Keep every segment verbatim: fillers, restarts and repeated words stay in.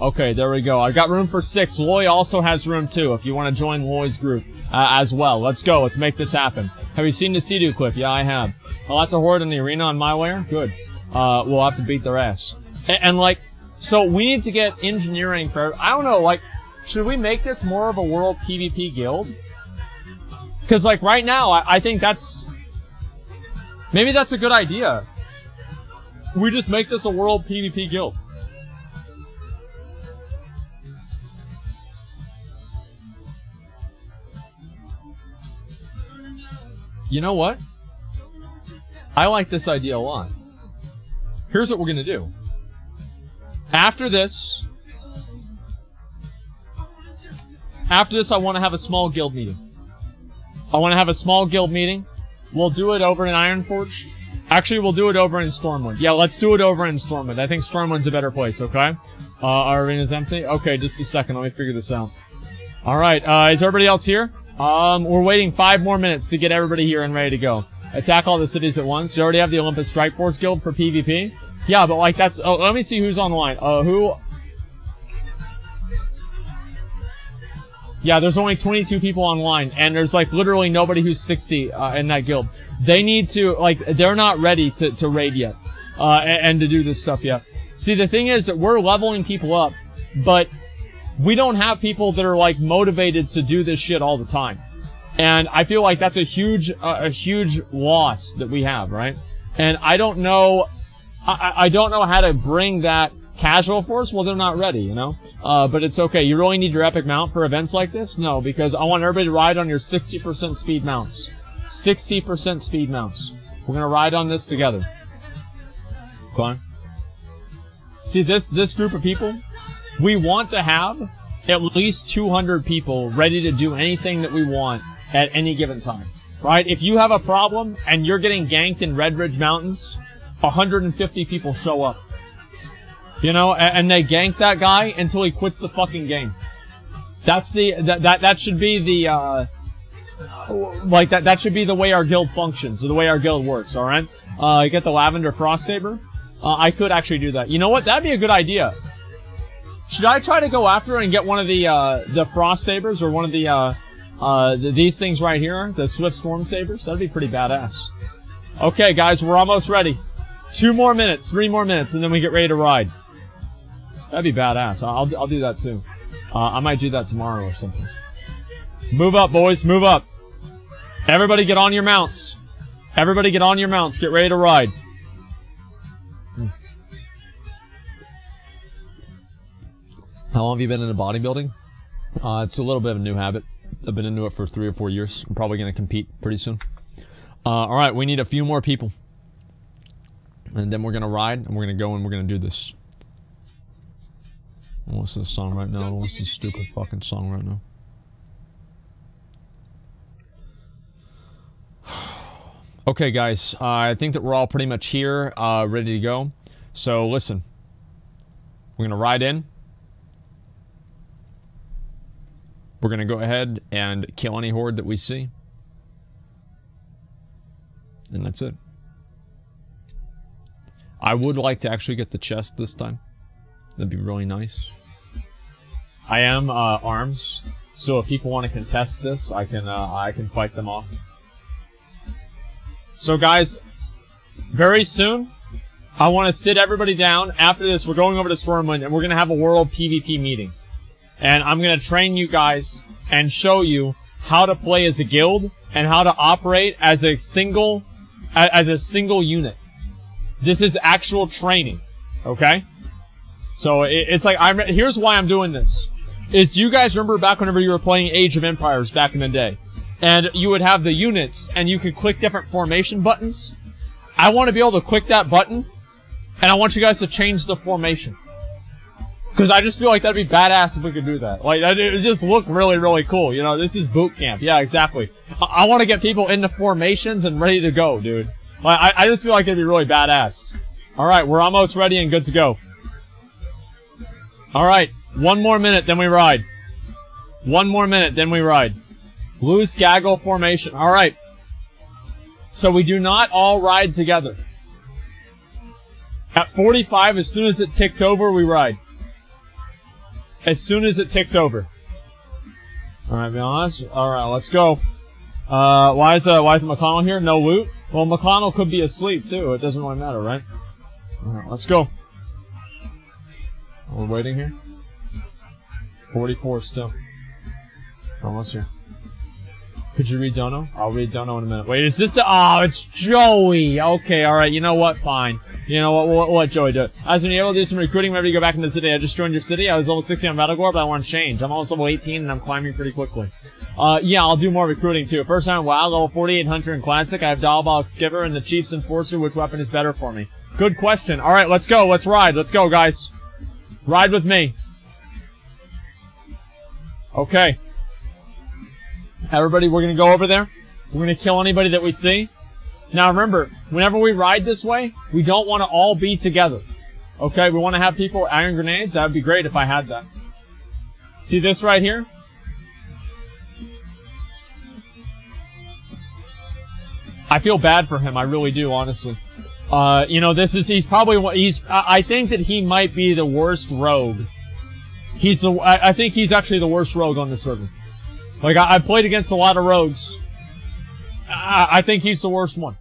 Okay, there we go. I've got room for six. Loy also has room too, if you want to join Loy's group uh, as well. Let's go. Let's make this happen. Have you seen the Seedu clip? Yeah, I have. Oh, that's a horde in the arena on my layer? Good. Uh, we'll have to beat their ass. And, and like, so we need to get engineering for, I don't know, like, should we make this more of a world PvP guild? Because, like, right now, I, I think that's... Maybe that's a good idea. We just make this a world PvP guild. You know what? I like this idea a lot. Here's what we're gonna do. After this... After this, I want to have a small guild meeting. I want to have a small guild meeting. We'll do it over in Ironforge. Actually, we'll do it over in Stormwind. Yeah, let's do it over in Stormwind. I think Stormwind's a better place, okay? Uh, our arena's empty. Okay, just a second. Let me figure this out. Alright, uh, is everybody else here? Um, we're waiting five more minutes to get everybody here and ready to go. Attack all the cities at once. You already have the Olympus Strike Force Guild for PvP? Yeah, but like that's... Oh, let me see who's online. Uh, who... Yeah, there's only twenty-two people online, and there's, like, literally nobody who's sixty uh, in that guild. They need to, like, they're not ready to, to raid yet, uh, and, and to do this stuff yet. See, the thing is that we're leveling people up, but we don't have people that are, like, motivated to do this shit all the time. And I feel like that's a huge, uh, a huge loss that we have, right? And I don't know, I, I don't know how to bring that casual force, well, they're not ready, you know? Uh, but it's okay. You really need your epic mount for events like this? No, because I want everybody to ride on your sixty percent speed mounts. sixty percent speed mounts. We're gonna ride on this together. Go on. See, this, this group of people, we want to have at least two hundred people ready to do anything that we want at any given time, right? If you have a problem and you're getting ganked in Red Ridge Mountains, one hundred fifty people show up. You know, and they gank that guy until he quits the fucking game. That's the, that, that, that should be the, uh, like, that, that should be the way our guild functions, or the way our guild works, alright? Uh, you get the Lavender Frost Saber. Uh, I could actually do that. You know what? That'd be a good idea. Should I try to go after and get one of the, uh, the Frost Sabers, or one of the, uh, uh, the, these things right here? The Swift Storm Sabers? That'd be pretty badass. Okay, guys, we're almost ready. Two more minutes, three more minutes, and then we get ready to ride. That'd be badass. I'll, I'll do that too. Uh, I might do that tomorrow or something. Move up, boys. Move up. Everybody get on your mounts. Everybody get on your mounts. Get ready to ride. How long have you been into bodybuilding? Uh, it's a little bit of a new habit. I've been into it for three or four years. I'm probably going to compete pretty soon. Uh, all right. We need a few more people. And then we're going to ride, and we're going to go, and we're going to do this. I don't listen to this song right now. I don't listen to this stupid fucking song right now. Okay, guys. Uh, I think that we're all pretty much here, uh, ready to go. So, listen. We're going to ride in. We're going to go ahead and kill any horde that we see. And that's it. I would like to actually get the chest this time. That'd be really nice. I am uh, arms, so if people want to contest this, I can uh, I can fight them off. So guys, very soon, I want to sit everybody down. After this, we're going over to Stormwind, and we're going to have a world PvP meeting. And I'm going to train you guys and show you how to play as a guild and how to operate as a single as a single unit. This is actual training, okay? So it, it's like, I'm, here's why I'm doing this. Is you guys remember back whenever you were playing Age of Empires back in the day? And you would have the units, and you could click different formation buttons. I want to be able to click that button, and I want you guys to change the formation. Because I just feel like that'd be badass if we could do that. Like, it would just look really, really cool. You know, this is boot camp. Yeah, exactly. I, I want to get people into formations and ready to go, dude. I, I just feel like it'd be really badass. Alright, we're almost ready and good to go. Alright, one more minute, then we ride. One more minute, then we ride. Loose gaggle formation. Alright. So we do not all ride together. At forty-five, as soon as it ticks over, we ride. as soon as it ticks over. Alright, Milos. Alright, let's go. Uh, why is, uh, why is McConnell here? No loot? Well, McConnell could be asleep, too. It doesn't really matter, right? Alright, let's go. We're waiting here. forty-four still. Almost here. Could you read Dono? I'll read Dono in a minute. Wait, is this the... Oh, it's Joey! Okay, alright, you know what? Fine. You know what? We'll let Joey do it. I was been able to do some recruiting whenever you go back into the city. I just joined your city. I was level sixty on Rattagore, but I want to change. I'm almost level eighteen, and I'm climbing pretty quickly. Uh, yeah, I'll do more recruiting, too. First time, WoW, level forty-eight hundred in Classic. I have Dial Ball Skiver and the Chief's Enforcer. Which weapon is better for me? Good question. Alright, let's go. Let's ride. Let's go, guys. Ride with me. Okay. Everybody, we're going to go over there. We're going to kill anybody that we see. Now, remember, whenever we ride this way, we don't want to all be together. Okay, we want to have people with iron grenades. That would be great if I had that. See this right here? I feel bad for him. I really do, honestly. Uh, you know, this is, he's probably, he's, I think that he might be the worst rogue. He's the, I think he's actually the worst rogue on the server. Like, I, I played against a lot of rogues. I, I think he's the worst one.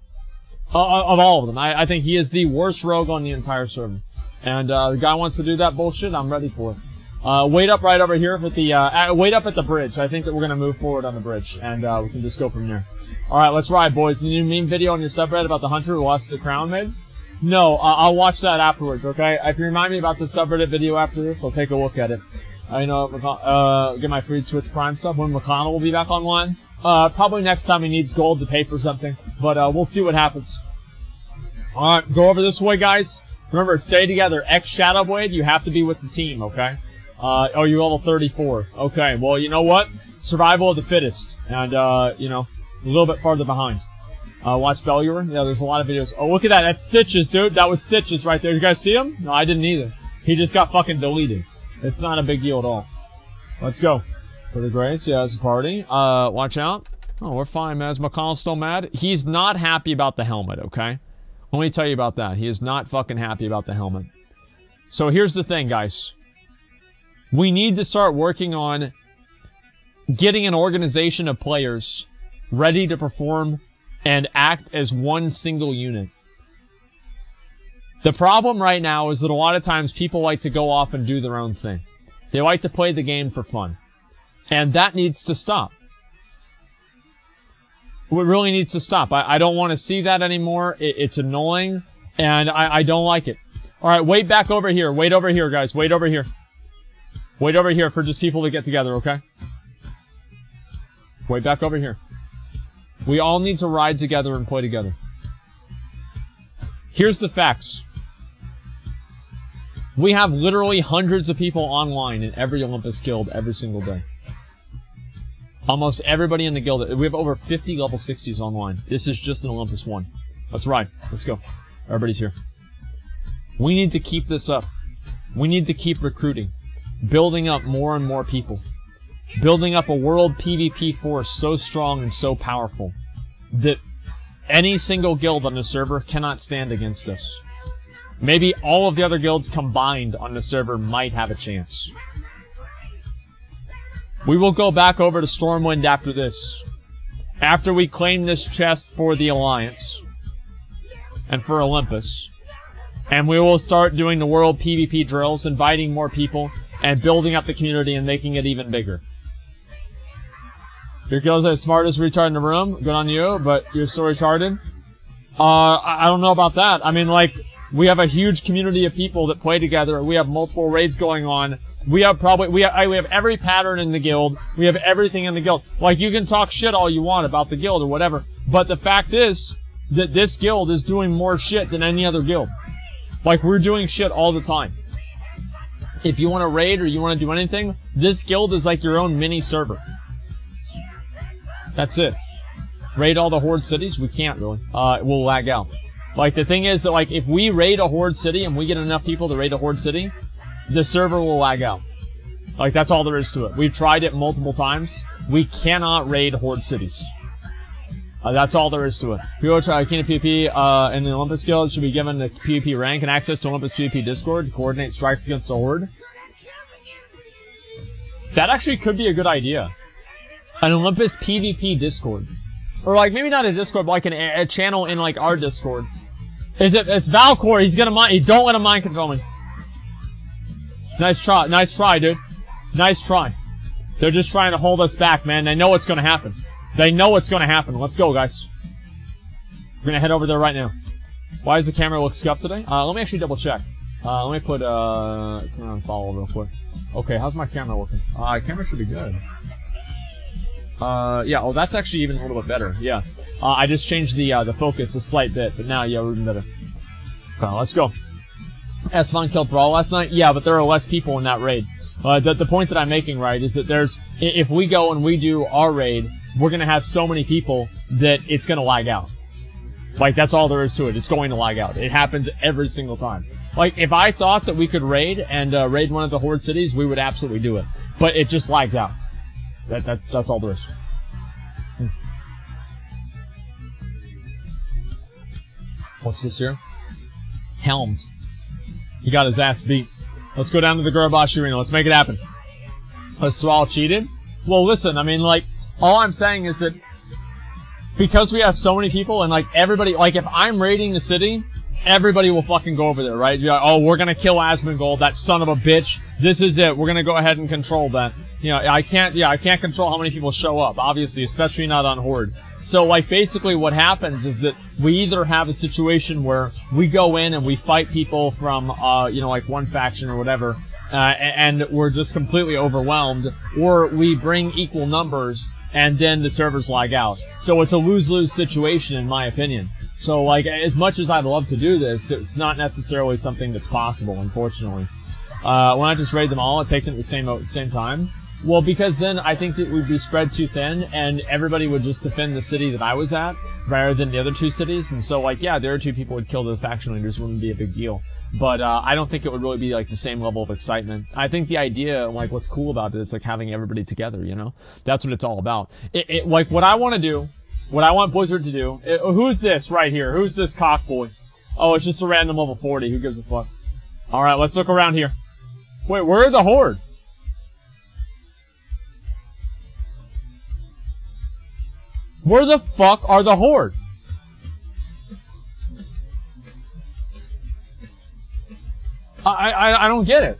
Uh, of all of them. I, I think he is the worst rogue on the entire server. And, uh, the guy wants to do that bullshit, I'm ready for it. Uh, wait up right over here at the, uh, wait up at the bridge. I think that we're gonna move forward on the bridge, and, uh, we can just go from there. Alright, let's ride, boys. New meme video on your subreddit about the hunter who lost the crown, maybe? No, uh, I'll watch that afterwards, okay? If you remind me about the subreddit video after this, I'll take a look at it. I know, uh, get my free Twitch Prime sub when McConnell will be back online. Uh, probably next time he needs gold to pay for something, but, uh, we'll see what happens. Alright, go over this way, guys. Remember, stay together. Ex-Shadowblade, you have to be with the team, okay? Uh, oh, you're level thirty-four. Okay, well, you know what? Survival of the fittest. And, uh, you know... a little bit farther behind. Uh, watch Belluer. Yeah, there's a lot of videos. Oh, look at that. That's Stitches, dude. That was Stitches right there. You guys see him? No, I didn't either. He just got fucking deleted. It's not a big deal at all. Let's go. For the Grace. Yeah, it's a party. Uh, watch out. Oh, we're fine, man. Is McConnell still mad? He's not happy about the helmet, okay? Let me tell you about that. He is not fucking happy about the helmet. So here's the thing, guys. We need to start working on getting an organization of players ready to perform and act as one single unit. The problem right now is that a lot of times people like to go off and do their own thing. They like to play the game for fun. And that needs to stop. It really needs to stop. I, I don't want to see that anymore. It, it's annoying, and I, I don't like it. All right, wait back over here. Wait over here, guys. Wait over here. Wait over here for just people to get together, okay? Wait back over here. We all need to ride together and play together. Here's the facts. We have literally hundreds of people online in every Olympus guild every single day. Almost everybody in the guild. We have over fifty level sixties online. This is just an Olympus one. Let's ride. Let's go. Everybody's here. We need to keep this up. We need to keep recruiting. Building up more and more people. Building up a world PvP force so strong and so powerful that any single guild on the server cannot stand against us. Maybe all of the other guilds combined on the server might have a chance. We will go back over to Stormwind after this. After we claim this chest for the Alliance and for Olympus. And we will start doing the world PvP drills, inviting more people, and building up the community and making it even bigger. Your girl's the smartest retard in the room. Good on you, but you're so retarded. Uh, I don't know about that. I mean, like, we have a huge community of people that play together. We have multiple raids going on. We have probably, we have, we have every pattern in the guild. We have everything in the guild. Like, you can talk shit all you want about the guild or whatever, but the fact is that this guild is doing more shit than any other guild. Like, we're doing shit all the time. If you want to raid or you want to do anything, this guild is like your own mini server. That's it. Raid all the horde cities? We can't really. Uh, we'll lag out. Like, the thing is that, like, if we raid a horde city and we get enough people to raid a horde city, the server will lag out. Like, that's all there is to it. We've tried it multiple times. We cannot raid horde cities. Uh, that's all there is to it. People try King of PvP uh, in the Olympus Guild should be given the PvP rank and access to Olympus PvP Discord to coordinate strikes against the Horde. That actually could be a good idea. An Olympus PvP Discord. Or like, maybe not a Discord, but like an, a channel in like our Discord. Is it, it's Valcor, he's gonna mind, don't let him mind control me. Nice try, nice try, dude. Nice try. They're just trying to hold us back, man. They know what's gonna happen. They know what's gonna happen. Let's go, guys. We're gonna head over there right now. Why does the camera look scuffed today? Uh, let me actually double check. Uh, let me put, uh, camera on follow real quick. Okay, how's my camera working? Uh, camera should be good. Uh, yeah, oh, that's actually even a little bit better, yeah. Uh, I just changed the, uh, the focus a slight bit, but now, yeah, we're even better. Okay, let's go. Asmongold killed Thrall last night? Yeah, but there are less people in that raid. Uh, the, the point that I'm making, right, is that there's... If we go and we do our raid, we're gonna have so many people that it's gonna lag out. Like, that's all there is to it. It's going to lag out. It happens every single time. Like, if I thought that we could raid and uh, raid one of the Horde cities, we would absolutely do it. But it just lags out. That, that, that's all there is. Hmm. What's this here? Helmed. He got his ass beat. Let's go down to the Gurubashi Arena. Let's make it happen. Haswal cheated? Well, listen, I mean, like, all I'm saying is that because we have so many people and, like, everybody, like, if I'm raiding the city, everybody will fucking go over there, right? Be like, oh, we're gonna kill Asmongold, that son of a bitch. This is it. We're gonna go ahead and control that. You know, I can't, yeah, I can't control how many people show up, obviously, especially not on Horde. So, like, basically what happens is that we either have a situation where we go in and we fight people from, uh, you know, like one faction or whatever, uh, and we're just completely overwhelmed, or we bring equal numbers and then the servers lag out. So it's a lose-lose situation, in my opinion. So, like, as much as I'd love to do this, it's not necessarily something that's possible, unfortunately. Uh, why not just raid them all and take them at the same, same time? Well, because then I think that we'd be spread too thin, and everybody would just defend the city that I was at, rather than the other two cities. And so, like, yeah, the other two people would kill the faction leaders, wouldn't be a big deal. But uh, I don't think it would really be, like, the same level of excitement. I think the idea, like, what's cool about it is, like, having everybody together, you know? That's what it's all about. It, it, like, what I want to do... What I want Blizzard to do... It, who's this right here? Who's this cockboy? Oh, it's just a random level forty. Who gives a fuck? Alright, let's look around here. Wait, where are the Horde? Where the fuck are the Horde? I, I, I don't get it.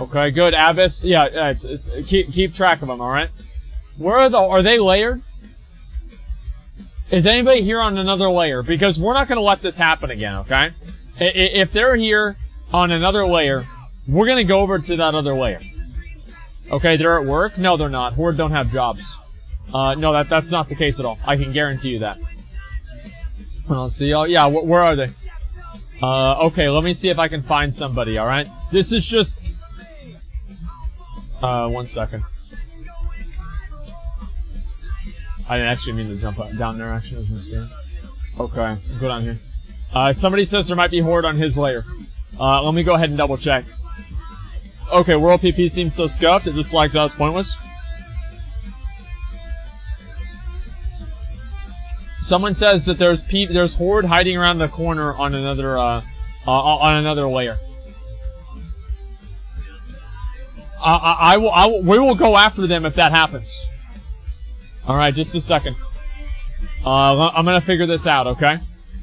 Okay, good. Abyss, yeah, it's, it's, keep, keep track of them, alright? Where are the, are they layered? Is anybody here on another layer? Because we're not going to let this happen again, okay? If they're here on another layer, we're going to go over to that other layer. Okay, they're at work? No, they're not. Horde don't have jobs. Uh, no, that, that's not the case at all. I can guarantee you that. Well, let's see. Oh, yeah, wh where are they? Uh, okay, let me see if I can find somebody, alright? This is just... Uh, one second. I didn't actually mean to jump up, down there, actually, it was a mistake. Okay, go down here. Uh, somebody says there might be Horde on his layer. Uh, let me go ahead and double check. Okay, World P P seems so scuffed, it just lags out, it's pointless. Someone says that there's P there's Horde hiding around the corner on another, uh, uh on another layer. Uh, I, I will, I will, we will go after them if that happens. Alright, just a second. Uh, I'm gonna figure this out, okay?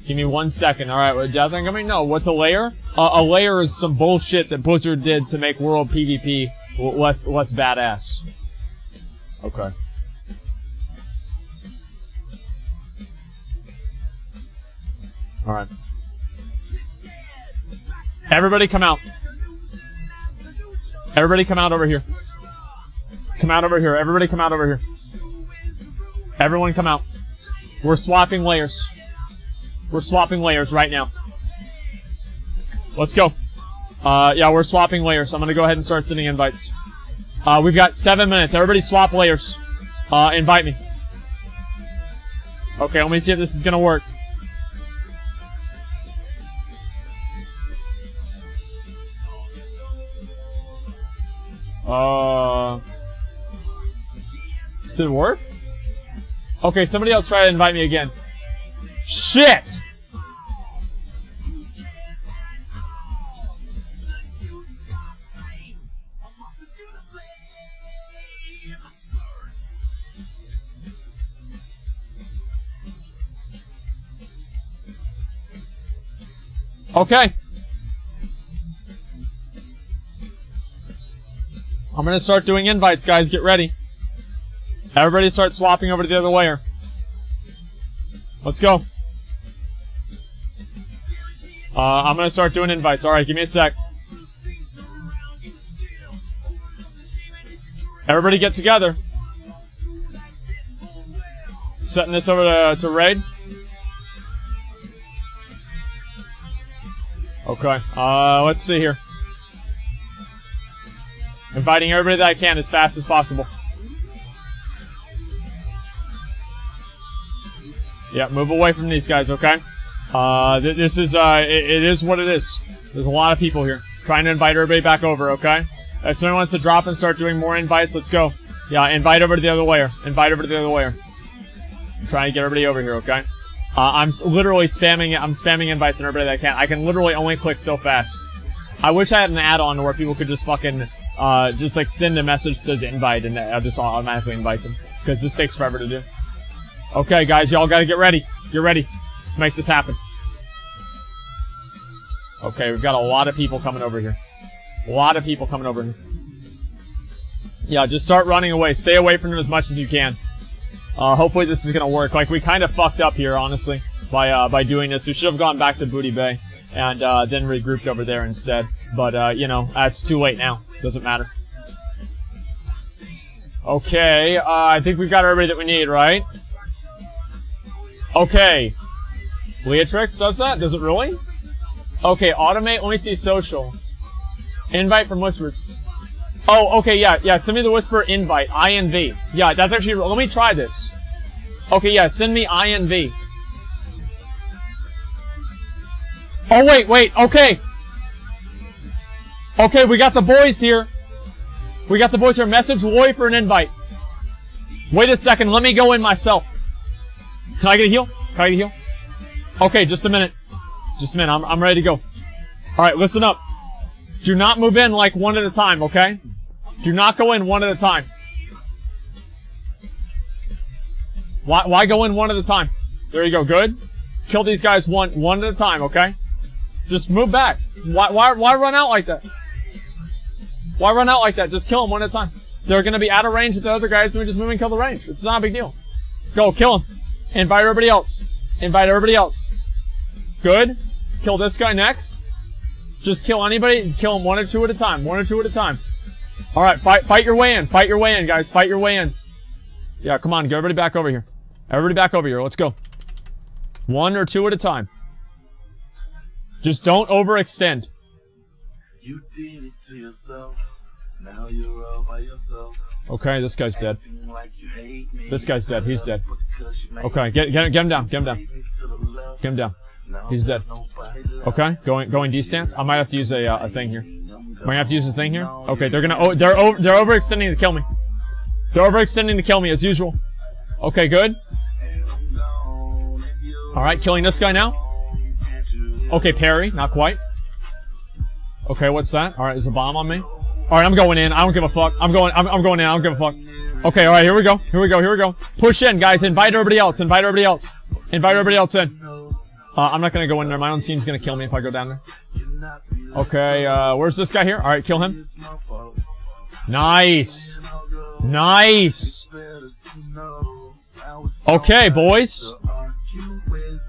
Give me one second. Alright, what do I think? I mean, no, what's a layer? Uh, a layer is some bullshit that Blizzard did to make World PvP less, less badass. Okay. Alright. Everybody come out. Everybody come out over here. Come out over here. Everybody come out over here. Everyone come out. We're swapping layers. We're swapping layers right now. Let's go. Uh, yeah, we're swapping layers. I'm gonna go ahead and start sending invites. Uh, we've got seven minutes. Everybody swap layers. Uh, invite me. Okay, let me see if this is gonna work. Uh... Did it work? Okay, somebody else try to invite me again. Shit! Okay. I'm gonna start doing invites, guys. Get ready. Everybody start swapping over to the other layer. Let's go. Uh, I'm gonna start doing invites. Alright, give me a sec. Everybody get together. Setting this over to, to Raid. Okay, uh, let's see here. Inviting everybody that I can as fast as possible. Yeah, move away from these guys, okay? Uh, th this is, uh, it, it is what it is. There's a lot of people here. Trying to invite everybody back over, okay? If someone wants to drop and start doing more invites, let's go. Yeah, invite over to the other layer. Invite over to the other layer. I'm trying to get everybody over here, okay? Uh, I'm s literally spamming, I'm spamming invites on everybody that I can. I can literally only click so fast. I wish I had an add-on where people could just fucking, uh, just like send a message that says invite and I'll just automatically invite them. Because this takes forever to do. Okay, guys, y'all gotta get ready. Get ready. Let's make this happen. Okay, we've got a lot of people coming over here. A lot of people coming over here. Yeah, just start running away. Stay away from them as much as you can. Uh, hopefully this is gonna work. Like, we kind of fucked up here, honestly, by uh, by doing this. We should have gone back to Booty Bay and uh, then regrouped over there instead. But, uh, you know, uh, it's too late now. Doesn't matter. Okay, uh, I think we've got everybody that we need, right? Okay. Leatrix does that? Does it really? Okay, automate. Let me see social. Invite from Whispers. Oh, okay, yeah, yeah, send me the Whisper invite, I N V. Yeah, that's actually, let me try this. Okay, yeah, send me I N V. Oh, wait, wait, okay. Okay, we got the boys here. We got the boys here. Message Loy for an invite. Wait a second, let me go in myself. Can I get a heal? Can I get a heal? Okay, just a minute. Just a minute, I'm, I'm ready to go. Alright, listen up. Do not move in like one at a time, okay? Do not go in one at a time. Why, why go in one at a time? There you go, good. Kill these guys one one at a time, okay? Just move back. Why, why, why run out like that? Why run out like that? Just kill them one at a time. They're going to be out of range with the other guys, and we just move and kill the range. It's not a big deal. Go, kill them. Invite everybody else. Invite everybody else. Good. Kill this guy next. Just kill anybody, kill them one or two at a time, one or two at a time. Alright, fight fight your way in, fight your way in, guys, fight your way in. Yeah, come on, get everybody back over here. Everybody back over here, let's go. One or two at a time. Just don't overextend. You did it to yourself, now you're all by yourself. Okay, this guy's dead. This guy's dead, he's dead. Okay, get, get, get him down, get him down. Get him down. He's dead. Okay, going going D stance. I might have to use a uh, a thing here. Might have to use a thing here. Okay, they're gonna oh, they're over they're overextending to kill me. They're overextending to kill me as usual. Okay, good. All right, killing this guy now. Okay, parry, not quite. Okay, what's that? All right, there's a bomb on me. All right, I'm going in. I don't give a fuck. I'm going. I'm, I'm going in. I don't give a fuck. Okay, all right, here we go. Here we go. Here we go. Push in, guys. Invite everybody else. Invite everybody else. Invite everybody else in. Uh, I'm not gonna go in there. My own team's gonna kill me if I go down there. Okay, uh, where's this guy here? Alright, kill him. Nice. Nice. Okay, boys.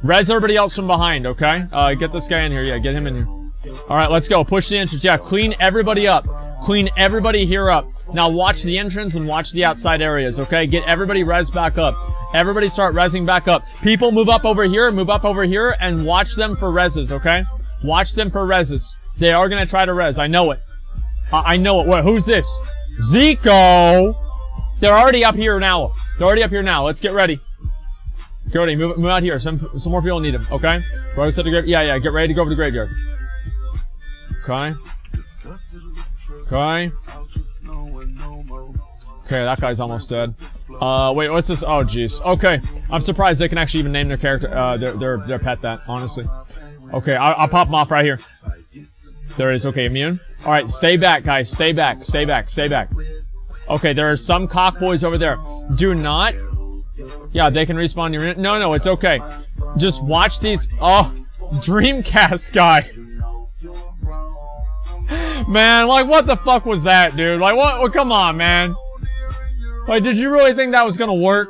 Res everybody else from behind, okay? Uh, get this guy in here. Yeah, get him in here. Alright, let's go. Push the entrance. Yeah, clean everybody up. Clean everybody here up. Now watch the entrance and watch the outside areas, okay? Get everybody res back up. Everybody start rezzing back up. People move up over here, move up over here, and watch them for rezzes, okay? Watch them for rezzes. They are going to try to rez. I know it. Uh, I know it. What, who's this? Zico! They're already up here now. They're already up here now. Let's get ready. Get ready. Move, move out here. Some some more people need them, okay? Right to the yeah, yeah. Get ready to go over the graveyard. Okay. Okay. Okay, that guy's almost dead. Uh, wait, what's this? Oh, jeez. Okay, I'm surprised they can actually even name their character, uh, their, their, their pet that, honestly. Okay, I'll, I'll pop him off right here. There he is. Okay, immune. Alright, stay back, guys. Stay back, stay back, stay back. Okay, there are some cockboys over there. Do not... Yeah, they can respawn your... No, no, it's okay. Just watch these... Oh, Dreamcast guy. Man, like, what the fuck was that, dude? Like, what? Well, come on, man. Like, did you really think that was gonna work?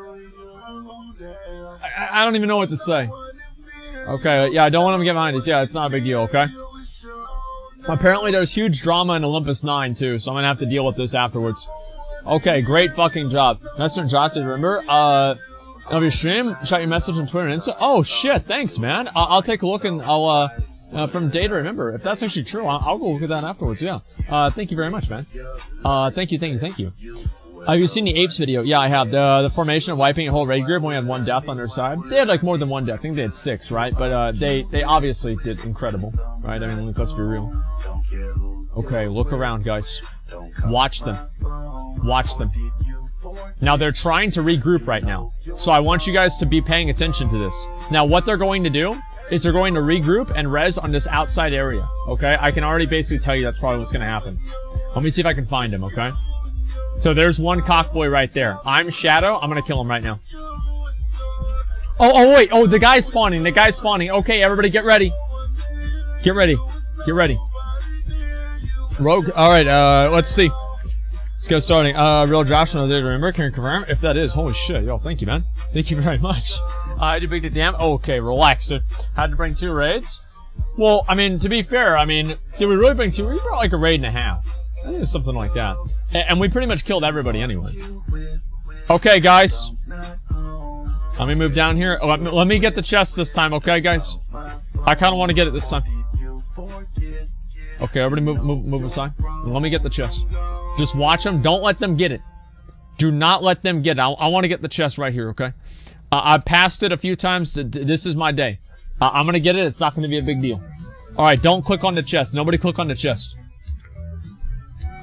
I, I don't even know what to say. Okay, yeah, I don't want him to get behind us. Yeah, it's not a big deal, okay? Apparently there's huge drama in Olympus Nine, too, so I'm gonna have to deal with this afterwards. Okay, great fucking job. Mister Johnson, remember? Uh, of your stream, shot your message on Twitter and Insta. Oh, shit, thanks, man. I I'll take a look and I'll, uh... Uh, from Day to Remember. If that's actually true, I'll, I'll go look at that afterwards, yeah. Uh, thank you very much, man. Uh, thank you, thank you, thank you. Uh, have you seen the Apes video? Yeah, I have. The the formation of wiping a whole raid group when we had one death on their side. They had, like, more than one death. I think they had six, right? But, uh, they, they obviously did incredible, right? I mean, let's be real. Okay, look around, guys. Watch them. Watch them. Now, they're trying to regroup right now. So I want you guys to be paying attention to this. Now, what they're going to do is they're going to regroup and res on this outside area, okay? I can already basically tell you that's probably what's gonna happen. Let me see if I can find him, okay? So there's one cockboy right there. I'm Shadow, I'm gonna kill him right now. Oh, oh wait, oh, the guy's spawning, the guy's spawning. Okay, everybody get ready. Get ready, get ready. Rogue, alright, uh, let's see. Let's get starting. Uh, real draft on the Day to Remember. Can you confirm? If that is, holy shit, yo, thank you, man. Thank you very much. I had to bring the damn. Okay, relax, dude. Had to bring two raids. Well, I mean, to be fair, I mean, did we really bring two? We brought like a raid and a half. I think it was something like that. And we pretty much killed everybody anyway. Okay, guys. Let me move down here. Oh, let me get the chest this time, okay, guys? I kind of want to get it this time. Okay, everybody move, move, move aside. Let me get the chest. Just watch them. Don't let them get it. Do not let them get it. I, I want to get the chest right here, okay? Uh, I passed it a few times. To, to, this is my day. Uh, I'm going to get it. It's not going to be a big deal. All right, don't click on the chest. Nobody click on the chest.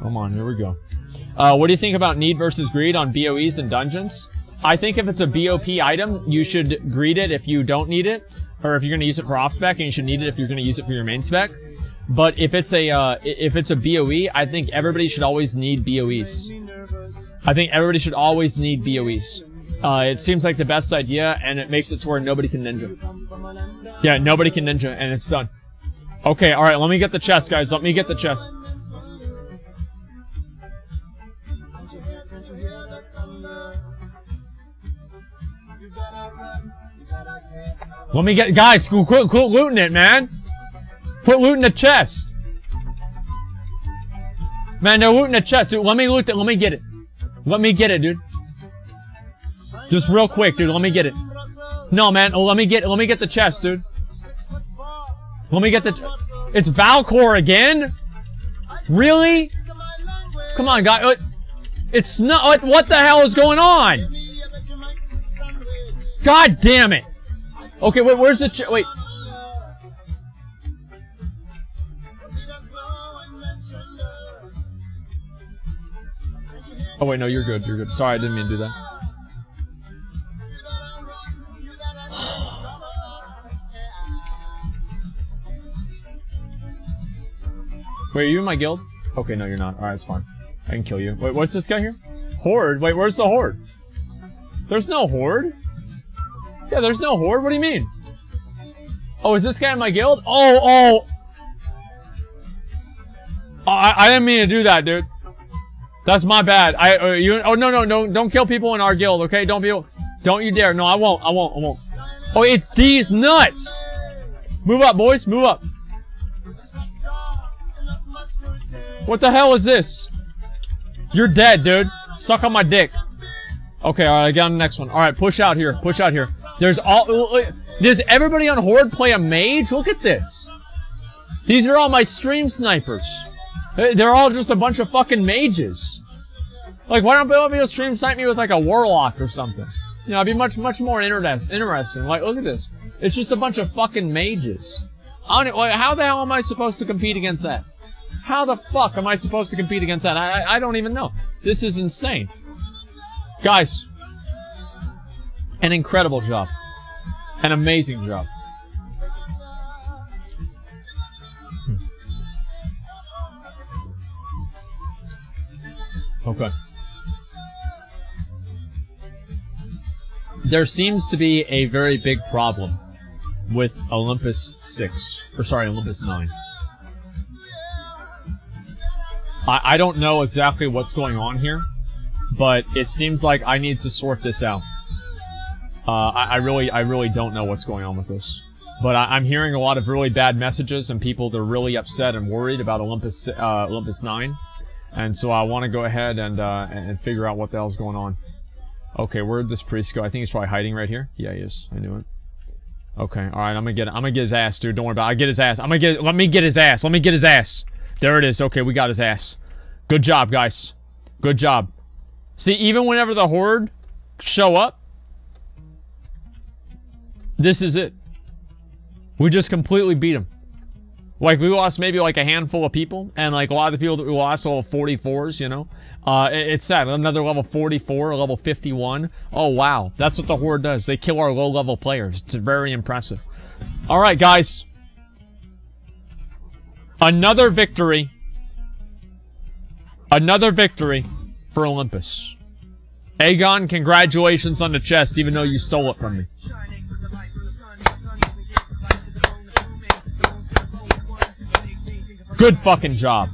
Come on, here we go. Uh, what do you think about need versus greed on B O Es and dungeons? I think if it's a B O P item, you should greed it if you don't need it, or if you're going to use it for off spec, and you should need it if you're going to use it for your main spec. But if it's a uh, if it's a B O E, I think everybody should always need B O Es. I think everybody should always need B O Es. Uh, it seems like the best idea, and it makes it to where nobody can ninja. Yeah, nobody can ninja, and it's done. Okay, all right, let me get the chest, guys. Let me get the chest. Let me get, guys. Quit, quit, quit looting it, man. Quit looting the chest. Man, they're looting the chest, dude. Let me loot it. Let me get it. Let me get it, dude. Just real quick, dude. Let me get it. No, man. Oh, let me get Let me get the chest, dude. Let me get the... It's Valcor again? Really? Come on, guys. It's not... What the hell is going on? God damn it. Okay, wait. Where's the... Ch wait. Oh wait, no, you're good, you're good. Sorry, I didn't mean to do that. Wait, are you in my guild? Okay, no, you're not. Alright, it's fine. I can kill you. Wait, what's this guy here? Horde? Wait, where's the horde? There's no horde? Yeah, there's no horde? What do you mean? Oh, is this guy in my guild? Oh, oh! Oh, I, I didn't mean to do that, dude. That's my bad. I, uh, you, oh no, no, no, don't kill people in our guild, okay? Don't be, don't you dare. No, I won't, I won't, I won't. Oh, it's D's nuts! Move up, boys, move up. What the hell is this? You're dead, dude. Suck on my dick. Okay, alright, I got on the next one. Alright, push out here, push out here. There's all, does everybody on Horde play a mage? Look at this. These are all my stream snipers. They're all just a bunch of fucking mages. Like, why don't they let me just stream snipe me with, like, a warlock or something? You know, it'd be much, much more interest interesting. Like, look at this. It's just a bunch of fucking mages. I don't, like, how the hell am I supposed to compete against that? How the fuck am I supposed to compete against that? I, I, I don't even know. This is insane. Guys, an incredible job. An amazing job. Okay. There seems to be a very big problem with Olympus six, or sorry, Olympus nine. I, I don't know exactly what's going on here, but it seems like I need to sort this out. Uh, I, I really, I really don't know what's going on with this. But I, I'm hearing a lot of really bad messages and people that are really upset and worried about Olympus, uh, Olympus nine. And so I want to go ahead and, uh, and figure out what the hell's going on. Okay, where'd this priest go? I think he's probably hiding right here. Yeah, he is. I knew it. Okay, alright, I'm gonna get, I'm gonna get his ass, dude. Don't worry about it. I'll get his ass. I'm gonna get, let me get his ass. Let me get his ass. There it is. Okay, we got his ass. Good job, guys. Good job. See, even whenever the horde show up, this is it. We just completely beat him. Like, we lost maybe like a handful of people, and like a lot of the people that we lost are level forty-fours, you know? Uh, it, it's sad. Another level forty-four, level fifty-one. Oh, wow. That's what the horde does. They kill our low-level players. It's very impressive. Alright, guys. Another victory. Another victory for Olympus. Aegon, congratulations on the chest, even though you stole it from me. Good fucking job.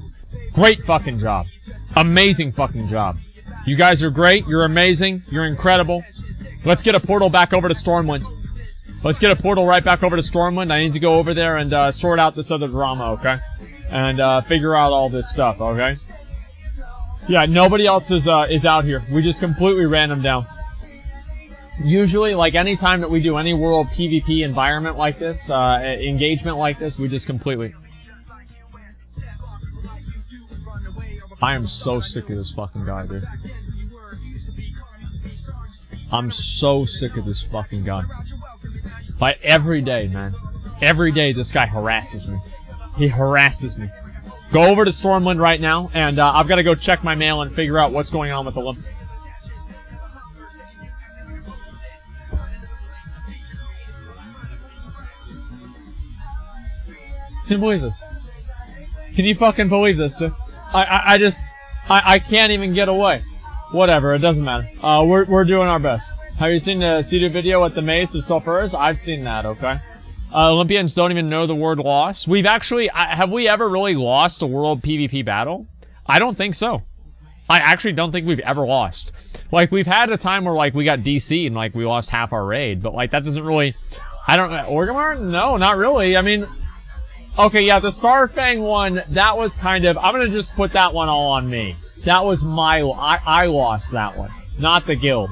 Great fucking job. Amazing fucking job. You guys are great. You're amazing. You're incredible. Let's get a portal back over to Stormwind. Let's get a portal right back over to Stormwind. I need to go over there and uh, sort out this other drama, okay? And uh, figure out all this stuff, okay? Yeah, nobody else is uh, is out here. We just completely ran them down. Usually, like any time that we do any world PvP environment like this, uh, engagement like this, we just completely... I am so sick of this fucking guy, dude. I'm so sick of this fucking guy. Like, every day, man. Every day this guy harasses me. He harasses me. Go over to Stormwind right now, and uh, I've got to go check my mail and figure out what's going on with Olympus. Can you believe this? Can you fucking believe this, dude? I, I, I just, I, I can't even get away. Whatever, it doesn't matter. Uh, we're, we're doing our best. Have you seen the Seedu video at the Mace of Sulphurus? I've seen that, okay. Uh, Olympians don't even know the word loss. We've actually, I, have we ever really lost a world PvP battle? I don't think so. I actually don't think we've ever lost. Like, we've had a time where, like, we got D C and, like, we lost half our raid, but, like, that doesn't really, I don't, Orgamar? No, not really. I mean... Okay, yeah, the Sarfang one, that was kind of... I'm gonna just put that one all on me. That was my... I, I lost that one. Not the guild.